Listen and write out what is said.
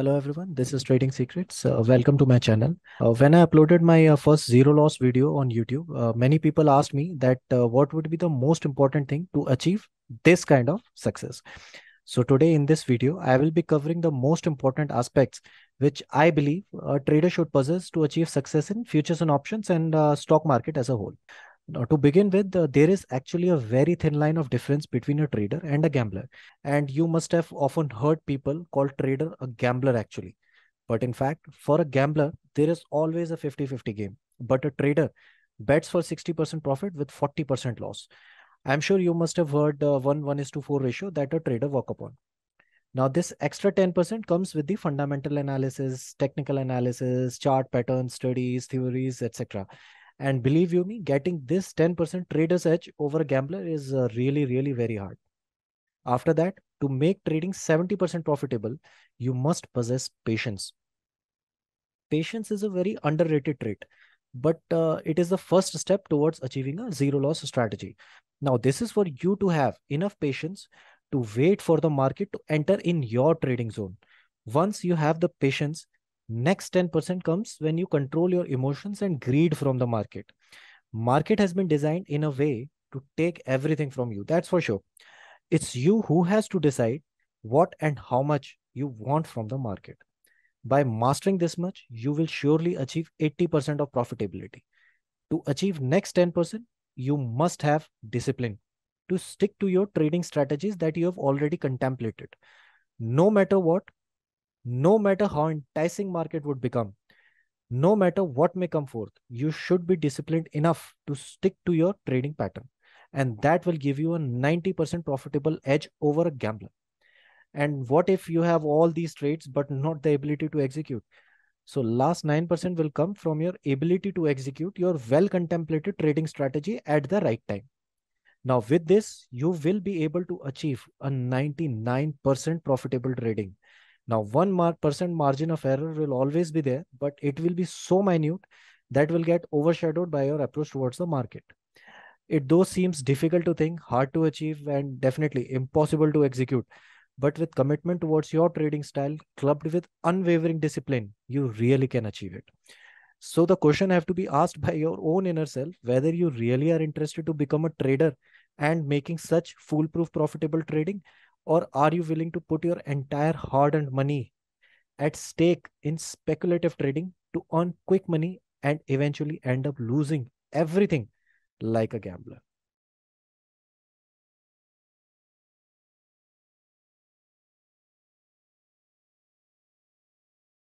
Hello everyone, this is Trading Secrets. Welcome to my channel. When I uploaded my first zero loss video on YouTube, many people asked me that what would be the most important thing to achieve this kind of success. So today in this video, I will be covering the most important aspects which I believe a trader should possess to achieve success in futures and options and stock market as a whole. Now, to begin with, there is actually a very thin line of difference between a trader and a gambler. And you must have often heard people call trader a gambler actually. But in fact, for a gambler, there is always a 50-50 game. But a trader bets for 60% profit with 40% loss. I'm sure you must have heard the 1:4 ratio that a trader works upon. Now, this extra 10% comes with the fundamental analysis, technical analysis, chart patterns, studies, theories, etc. And believe you me, getting this 10% trader's edge over a gambler is really very hard. After that, to make trading 70% profitable, you must possess patience. Patience is a very underrated trait, but it is the first step towards achieving a zero loss strategy. Now, this is for you to have enough patience to wait for the market to enter in your trading zone. Once you have the patience, next 10% comes when you control your emotions and greed from the market. Market has been designed in a way to take everything from you. That's for sure. It's you who has to decide what and how much you want from the market. By mastering this much, you will surely achieve 80% of profitability. To achieve next 10%, you must have discipline to stick to your trading strategies that you have already contemplated. No matter what, no matter how enticing market would become, no matter what may come forth, you should be disciplined enough to stick to your trading pattern. And that will give you a 90% profitable edge over a gambler. And what if you have all these traits but not the ability to execute? So last 9% will come from your ability to execute your well-contemplated trading strategy at the right time. Now with this, you will be able to achieve a 99% profitable trading. Now, 1% margin of error will always be there, but it will be so minute that will get overshadowed by your approach towards the market. It though seems difficult to think, hard to achieve, and definitely impossible to execute. But with commitment towards your trading style, clubbed with unwavering discipline, you really can achieve it. So the question have to be asked by your own inner self, whether you really are interested to become a trader and making such foolproof profitable trading, or are you willing to put your entire hard-earned money at stake in speculative trading to earn quick money and eventually end up losing everything like a gambler?